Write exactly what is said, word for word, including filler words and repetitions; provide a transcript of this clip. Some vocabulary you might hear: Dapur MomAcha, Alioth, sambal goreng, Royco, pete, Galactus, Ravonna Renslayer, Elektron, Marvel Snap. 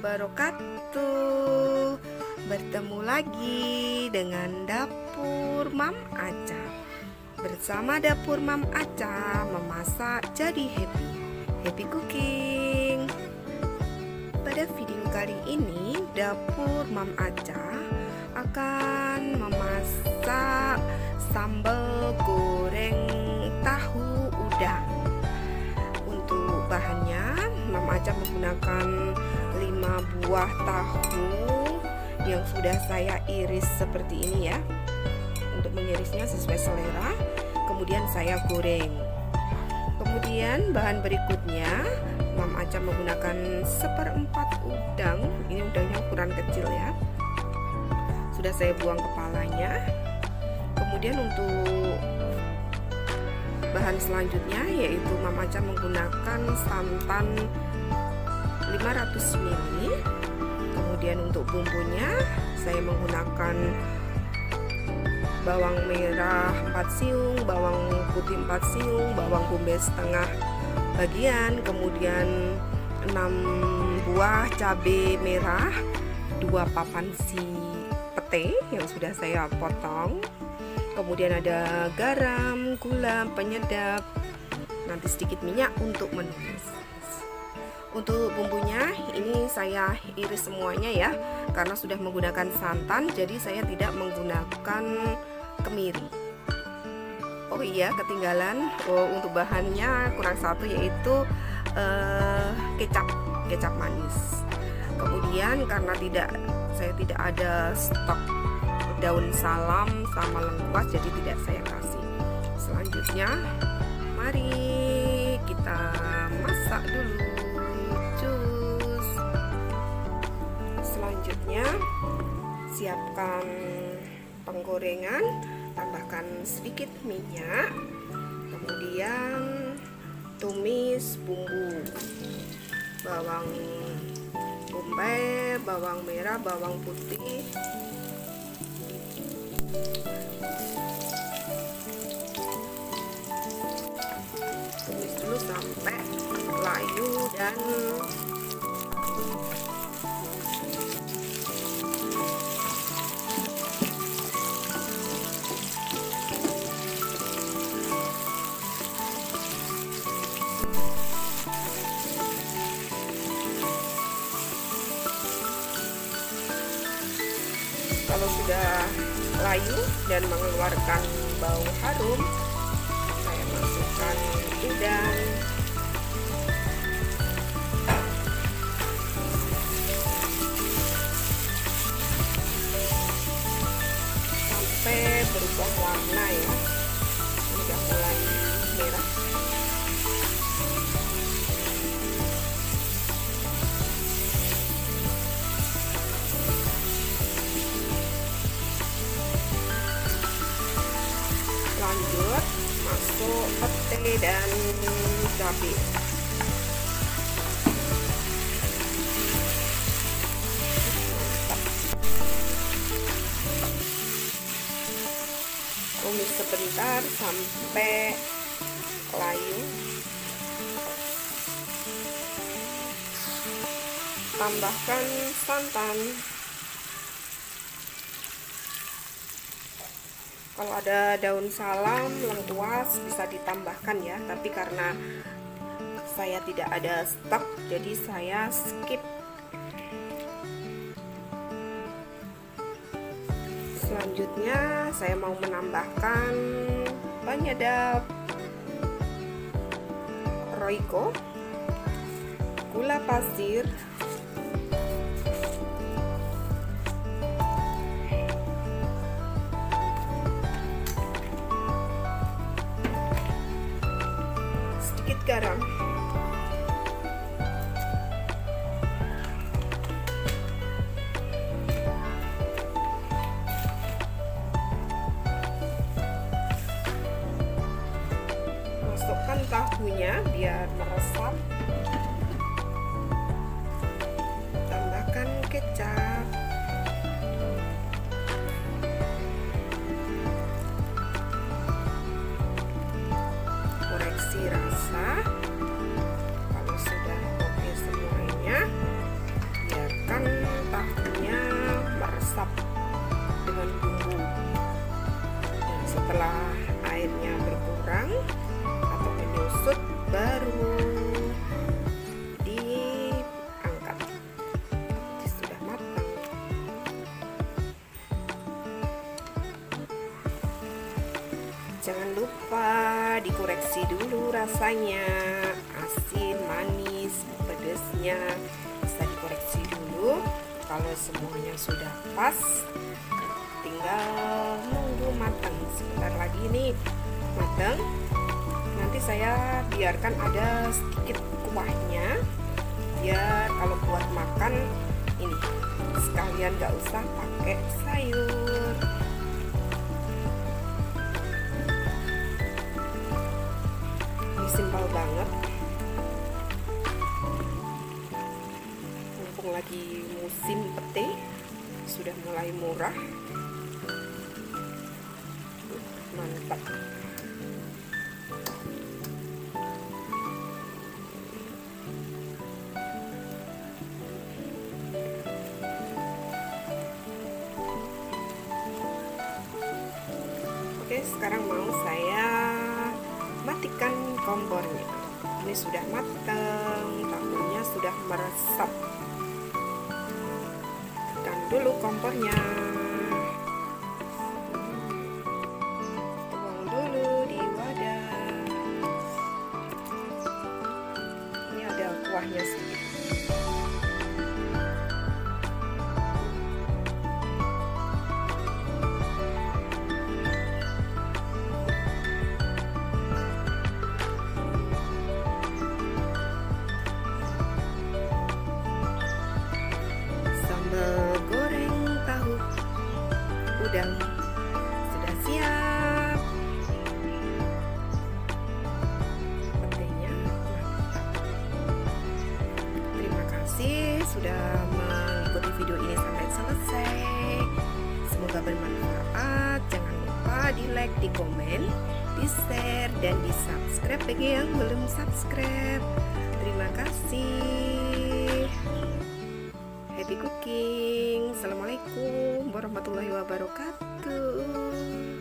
wabarakatuh. Bertemu lagi dengan Dapur MomAcha. Bersama Dapur MomAcha, memasak jadi happy. Happy cooking. Pada video kali ini Dapur MomAcha akan memasak sambal goreng tahu udang. Untuk bahannya MomAcha menggunakan lima buah tahu yang sudah saya iris seperti ini ya. Untuk mengirisnya sesuai selera, kemudian saya goreng. Kemudian bahan berikutnya MomAcha menggunakan seperempat udang. Ini udangnya ukuran kecil ya, sudah saya buang kepalanya. Kemudian untuk bahan selanjutnya yaitu MomAcha menggunakan santan lima ratus mililiter. Kemudian untuk bumbunya saya menggunakan bawang merah empat siung, bawang putih empat siung, bawang bombay setengah bagian, kemudian enam buah cabai merah, dua papan si pete yang sudah saya potong, kemudian ada garam, gula, penyedap, nanti sedikit minyak untuk menumis. Untuk bumbunya ini saya iris semuanya ya, karena sudah menggunakan santan jadi saya tidak menggunakan kemiri. Oh iya, ketinggalan oh, untuk bahannya kurang satu yaitu eh, kecap kecap manis. Kemudian karena tidak saya tidak ada stok daun salam sama lengkuas jadi tidak saya kasih. Selanjutnya mari kita masak dulu. Selanjutnya siapkan penggorengan, tambahkan sedikit minyak, kemudian tumis bumbu bawang bombay, bawang merah, bawang putih, tumis dulu sampai layu dan kalau sudah layu dan mengeluarkan bau harum, saya masukkan udang. Sampai berubah warna ya. Sudah mulai merah. Lanjut masuk pete dan cabai. Tumis sebentar sampai layu. Tambahkan santan. Kalau ada daun salam, lengkuas bisa ditambahkan ya, tapi karena saya tidak ada stok jadi saya skip. Selanjutnya saya mau menambahkan penyedap Royco, gula pasir, garam. Masukkan tahunya biar meresap. Tambahkan kecap. Koreksi rasa. Kalau sudah oke semuanya, biarkan setelah airnya berkurang atau menyusut baru diangkat. Sudah matang. Jangan lupa dikoreksi dulu rasanya, asin, manis, pedesnya bisa dikoreksi dulu. Kalau semuanya sudah pas, tinggal nunggu matang. Sebentar lagi nih matang. Nanti saya biarkan ada sedikit kuahnya, biar kalau buat makan ini sekalian nggak usah pakai sayur. Ini simpel banget. Mumpung lagi musim pete, sudah mulai murah. Mantap. Oke, sekarang mau saya matikan kompornya. Ini sudah matang, tahunya sudah meresap. Tekan dulu kompornya. Kuahnya sedikit. Sambal goreng tahu udang sudah siap. Sudah mengikuti video ini sampai selesai, semoga bermanfaat. Jangan lupa di like, di komen, di share, dan di subscribe bagi yang belum subscribe. Terima kasih. Happy cooking. Assalamualaikum warahmatullahi wabarakatuh.